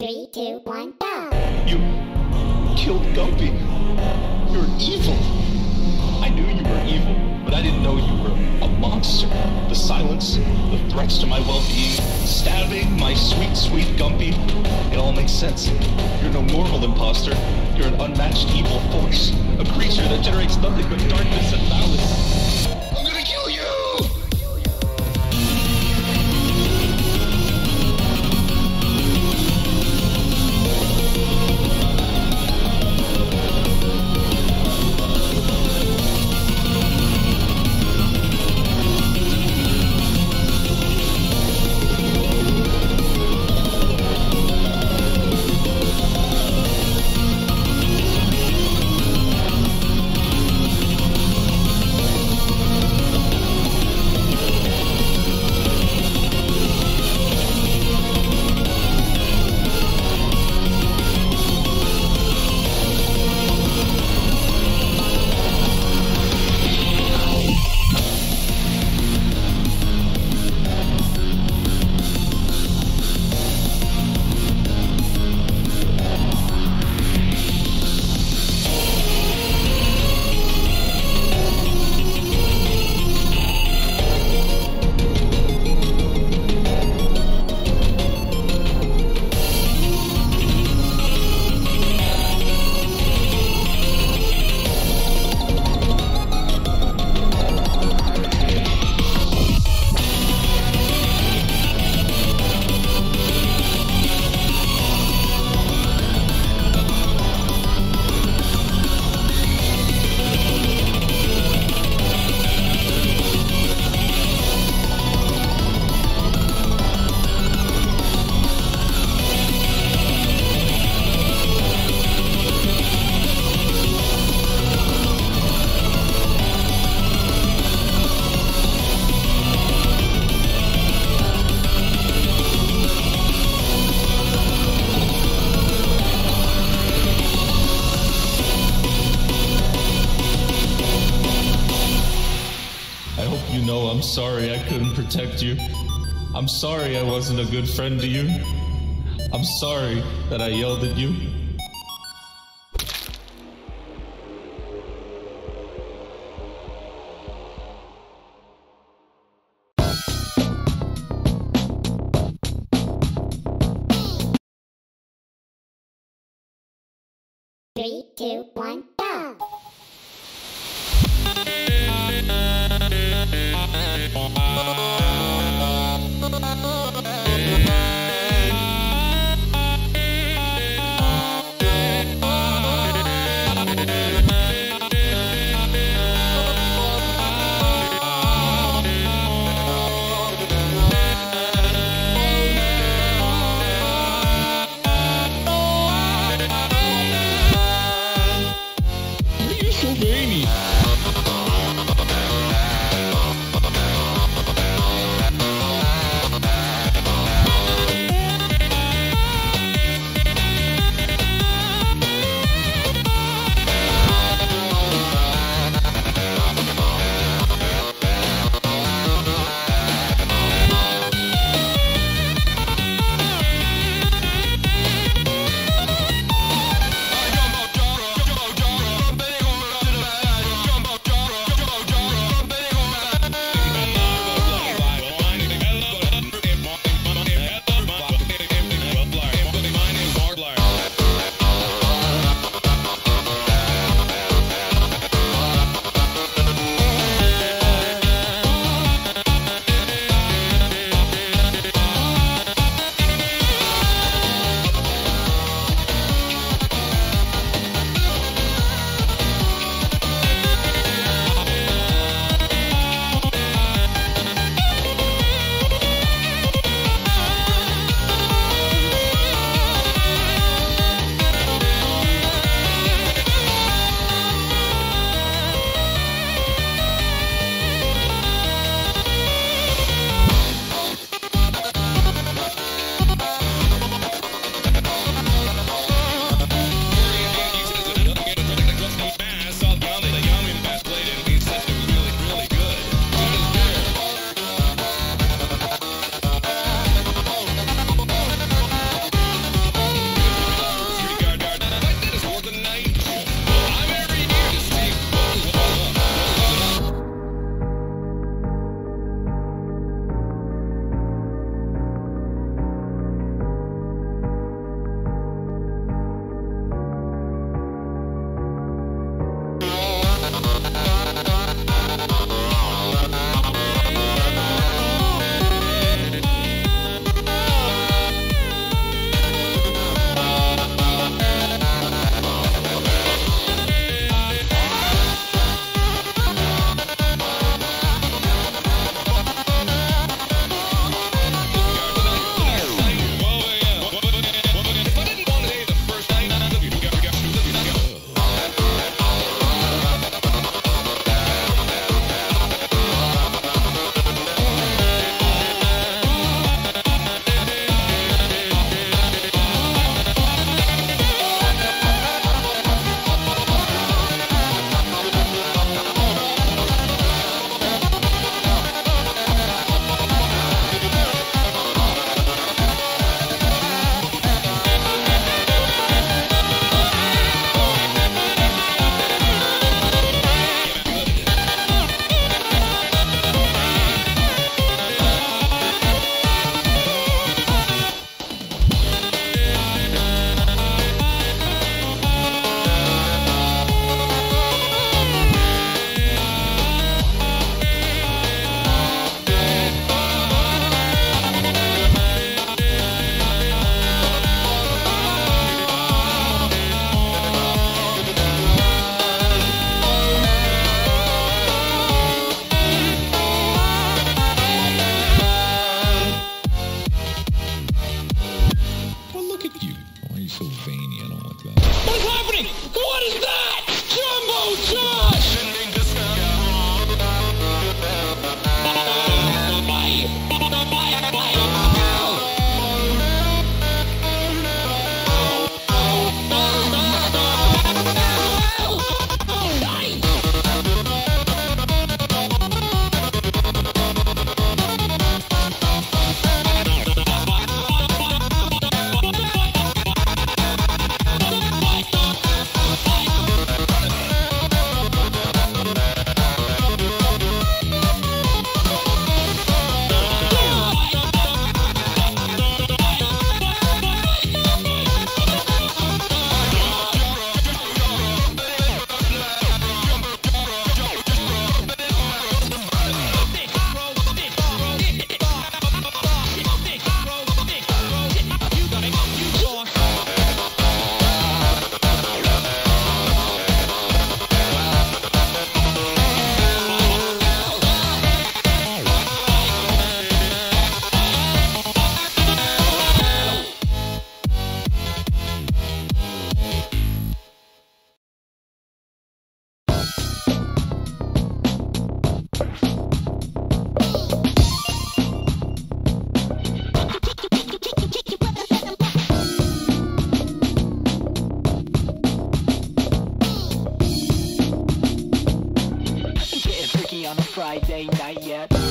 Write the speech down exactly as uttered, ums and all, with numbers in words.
Three, two, one, go! You killed Gumpy. You're evil. I knew you were evil, but I didn't know you were a monster. The silence, the threats to my well-being, stabbing my sweet, sweet Gumpy. It all makes sense. You're no normal imposter. You're an unmatched evil force. A creature that generates nothing but darkness and violence. I'm gonna kill you! You know, I'm sorry I couldn't protect you. I'm sorry I wasn't a good friend to you. I'm sorry that I yelled at you. Three, two, one, go! Oh, Friday night yet.